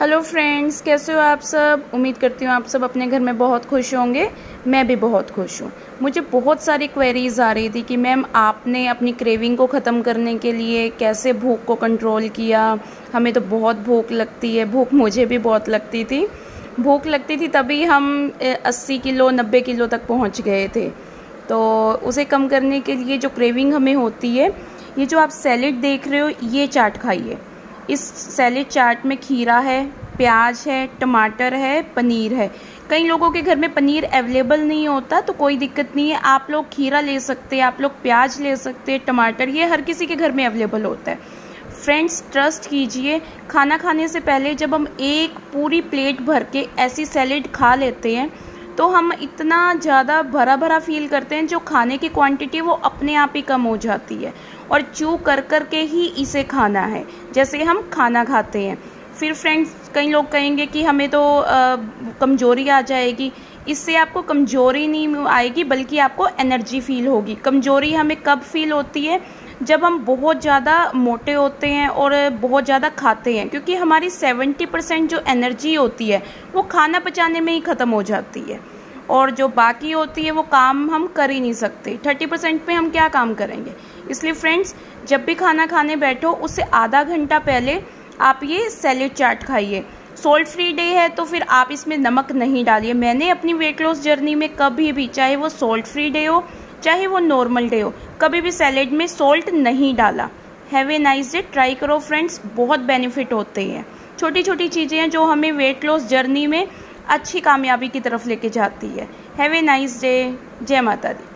Hello friends, कैसे हो आप सब। उम्मीद करती हूँ आप सब अपने घर में बहुत खुश होंगे। मैं भी बहुत खुश हूँ। मुझे बहुत सारी क्वेरीज़ आ रही थी कि मैम आपने अपनी क्रेविंग को ख़त्म करने के लिए कैसे भूख को कंट्रोल किया। हमें तो बहुत भूख लगती है, भूख मुझे भी बहुत लगती थी। भूख लगती थी तभी हम 80 किलो 90 किलो तक पहुँच गए थे। तो उसे कम करने के लिए जो क्रेविंग हमें होती है, ये जो आप सैलेड देख रहे हो, ये चाट खाइए। इस सैलेड चाट में खीरा है, प्याज है, टमाटर है, पनीर है। कई लोगों के घर में पनीर अवेलेबल नहीं होता तो कोई दिक्कत नहीं है, आप लोग खीरा ले सकते हैं, आप लोग प्याज ले सकते हैं, टमाटर, ये हर किसी के घर में अवेलेबल होता है। फ्रेंड्स ट्रस्ट कीजिए, खाना खाने से पहले जब हम एक पूरी प्लेट भर के ऐसी सैलेड खा लेते हैं तो हम इतना ज़्यादा भरा भरा फील करते हैं, जो खाने की क्वांटिटी वो अपने आप ही कम हो जाती है। और चू कर कर के ही इसे खाना है, जैसे हम खाना खाते हैं। फिर फ्रेंड्स कई लोग कहेंगे कि हमें तो कमज़ोरी आ जाएगी। इससे आपको कमज़ोरी नहीं आएगी बल्कि आपको एनर्जी फील होगी। कमज़ोरी हमें कब फील होती है? जब हम बहुत ज़्यादा मोटे होते हैं और बहुत ज़्यादा खाते हैं, क्योंकि हमारी 70% जो एनर्जी होती है वो खाना पचाने में ही ख़त्म हो जाती है और जो बाकी होती है वो काम हम कर ही नहीं सकते। 30% पे हम क्या काम करेंगे। इसलिए फ्रेंड्स जब भी खाना खाने बैठो उससे आधा घंटा पहले आप ये सैलेड चाट खाइए। सॉल्ट फ्री डे है तो फिर आप इसमें नमक नहीं डालिए। मैंने अपनी वेट लॉस जर्नी में कभी भी, चाहे वो सॉल्ट फ्री डे हो चाहे वो नॉर्मल डे हो, कभी भी सैलेड में सॉल्ट नहीं डाला। Have a nice day. Try करो फ्रेंड्स, बहुत बेनिफिट होते हैं। छोटी छोटी चीज़ें हैं जो हमें वेट लॉस जर्नी में अच्छी कामयाबी की तरफ लेके जाती है। Have a nice day. जय माता दी।